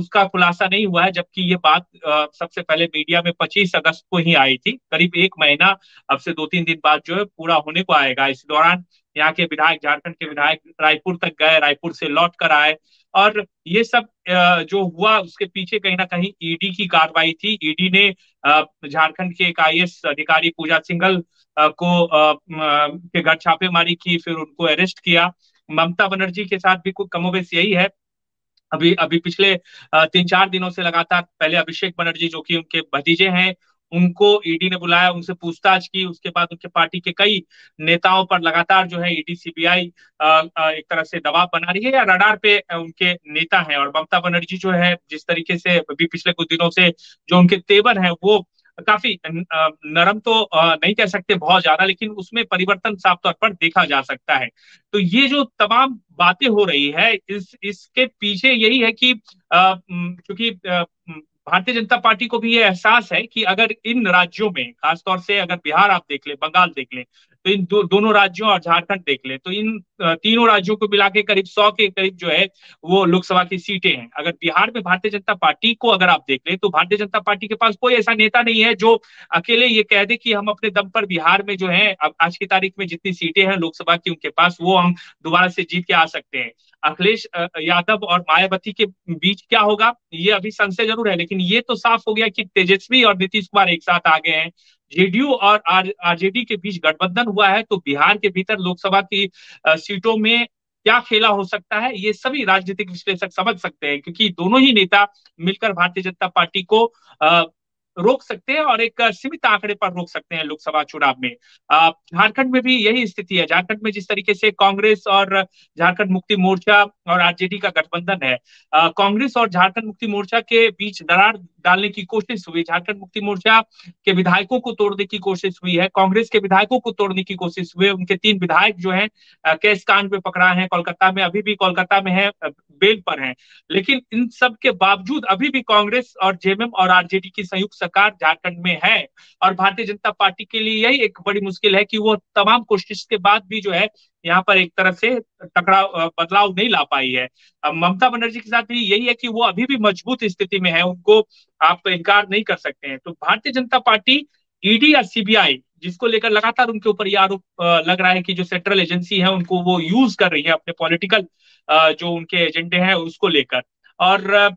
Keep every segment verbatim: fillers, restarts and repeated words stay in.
उसका खुलासा नहीं हुआ है, जबकि ये बात सबसे पहले मीडिया में पच्चीस अगस्त को ही आई थी। करीब एक महीना अब से दो तीन दिन बाद जो है पूरा होने को आएगा। इस दौरान यहाँ के विधायक, झारखंड के विधायक रायपुर तक गए, रायपुर से लौट कर आए, और ये सब जो हुआ उसके पीछे कहीं ना कहीं ईडी की कार्रवाई थी। ईडी ने झारखंड के एक आई ए एस अधिकारी पूजा सिंगल को के घर छापेमारी की, फिर उनको अरेस्ट किया। ममता बनर्जी के साथ भी कुछ कमोबेश यही है। अभी अभी पिछले तीन चार दिनों से लगातार पहले अभिषेक बनर्जी जो कि उनके भतीजे हैं, उनको ईडी ने बुलाया, उनसे पूछताछ की, उसके बाद उनके पार्टी के कई नेताओं पर लगातार जो है ईडी सीबीआई एक तरह से दबाव बना रही है या रडार पे उनके नेता हैं। और ममता बनर्जी जो है जिस तरीके से अभी पिछले कुछ दिनों से जो उनके तेवर हैं वो काफी नरम तो नहीं कह सकते बहुत ज्यादा, लेकिन उसमें परिवर्तन साफ तौर पर देखा जा सकता है। तो ये जो तमाम बातें हो रही है इस इसके पीछे यही है कि क्योंकि भारतीय जनता पार्टी को भी ये एहसास है कि अगर इन राज्यों में, खासतौर से अगर बिहार आप देख लें, बंगाल देख लें, तो इन दो, दोनों राज्यों और झारखंड देख लें, तो इन तीनों राज्यों को मिला के करीब सौ के करीब जो है वो लोकसभा की सीटें हैं। अगर बिहार में भारतीय जनता पार्टी को अगर आप देख लें तो भारतीय जनता पार्टी के पास कोई ऐसा नेता नहीं है जो अकेले ये कह दे कि हम अपने दम पर बिहार में जो है अब आज की तारीख में जितनी सीटें हैं लोकसभा की उनके पास, वो हम दोबारा से जीत के आ सकते हैं। अखिलेश यादव और मायावती के बीच क्या होगा ये अभी संशय जरूर है, लेकिन ये तो साफ हो गया कि तेजस्वी और नीतीश कुमार एक साथ आ गए हैं। जेडीयू और आर जे डी के बीच गठबंधन हुआ है। तो बिहार के भीतर लोकसभा की सीटों में क्या खेला हो सकता है ये सभी राजनीतिक विश्लेषक समझ सकते हैं, क्योंकि दोनों ही नेता मिलकर भारतीय जनता पार्टी को आ, रोक सकते हैं और एक सीमित आंकड़े पर रोक सकते हैं लोकसभा चुनाव में। झारखंड में भी यही स्थिति है। झारखंड में जिस तरीके से कांग्रेस और झारखंड मुक्ति मोर्चा और आर जे डी का गठबंधन है, कांग्रेस और झारखंड मुक्ति मोर्चा के बीच दरार डालने की कोशिश हुई, झारखंड मुक्ति मोर्चा के विधायकों को तोड़ने की कोशिश हुई है, कांग्रेस के विधायकों को तोड़ने की कोशिश हुई है। उनके तीन विधायक जो है केस कांड में पकड़ा है कोलकाता में, अभी भी कोलकाता में है, बेल पर है। लेकिन इन सब के बावजूद अभी भी कांग्रेस और जे एम एम और आर जे डी की संयुक्त सरकार झारखंड में है, और भारतीय जनता पार्टी के लिए यही एक बड़ी मुश्किल है कि वो तमाम कोशिश के बाद भी जो है यहाँ पर एक तरह से टकराव बदलाव नहीं ला पाई है। ममता बनर्जी के साथ भी यही है कि वो अभी भी मजबूत स्थिति में है, उनको आप इनकार नहीं कर सकते हैं। तो भारतीय जनता पार्टी ईडी या सी बी आई जिसको लेकर लगातार उनके ऊपर ये आरोप लग रहा है कि जो सेंट्रल एजेंसी है उनको वो यूज कर रही है अपने पॉलिटिकल जो उनके एजेंडे हैं उसको लेकर, और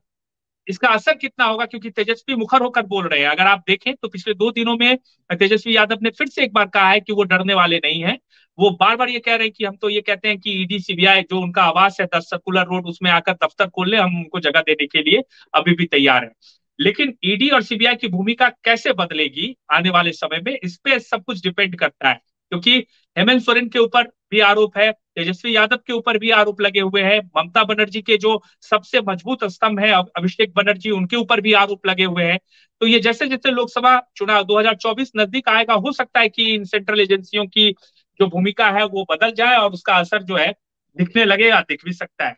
इसका असर कितना होगा क्योंकि तेजस्वी मुखर होकर बोल रहे हैं। अगर आप देखें तो पिछले दो दिनों में तेजस्वी यादव ने फिर से एक बार कहा है कि वो डरने वाले नहीं हैं। वो बार बार ये कह रहे हैं कि हम तो ये कहते हैं कि E D C B I जो उनका आवास है दस सर्कुलर रोड उसमें आकर दफ्तर खोल ले, हम उनको जगह देने के लिए अभी भी तैयार है। लेकिन ईडी और सी बी आई की भूमिका कैसे बदलेगी आने वाले समय में, इस पे सब कुछ डिपेंड करता है, क्योंकि हेमंत सोरेन के ऊपर भी आरोप है, तेजस्वी यादव के ऊपर भी आरोप लगे हुए हैं, ममता बनर्जी के जो सबसे मजबूत स्तंभ है अभिषेक बनर्जी उनके ऊपर भी आरोप लगे हुए हैं। तो ये जैसे जैसे लोकसभा चुनाव दो हज़ार चौबीस नजदीक आएगा, हो सकता है कि इन सेंट्रल एजेंसियों की जो भूमिका है वो बदल जाए और उसका असर जो है दिखने लगेगा, दिख भी सकता है।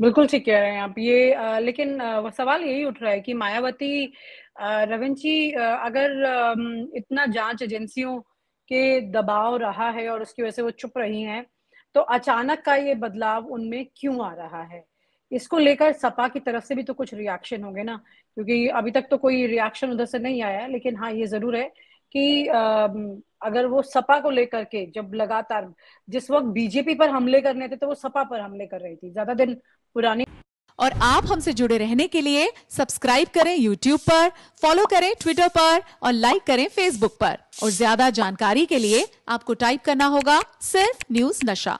बिल्कुल ठीक कह रहे हैं आप ये आ, लेकिन आ, सवाल यही उठ रहा है कि मायावती रविंद्र जी अगर आ, इतना जांच एजेंसियों के दबाव रहा है और उसकी वजह से वो चुप रही हैं, तो अचानक का ये बदलाव उनमें क्यों आ रहा है? इसको लेकर सपा की तरफ से भी तो कुछ रिएक्शन होंगे ना, क्योंकि अभी तक तो कोई रिएक्शन उधर से नहीं आया। लेकिन हाँ, ये जरूर है कि आ, अगर वो सपा को लेकर के जब लगातार जिस वक्त बी जे पी पर हमले करने थे तो वो सपा पर हमले कर रही थी, ज्यादा दिन पुरानी। और आप हमसे जुड़े रहने के लिए सब्सक्राइब करें यूट्यूब पर, फॉलो करें ट्विटर पर और लाइक करें फेसबुक पर। और ज्यादा जानकारी के लिए आपको टाइप करना होगा सिर्फ न्यूज़ नशा।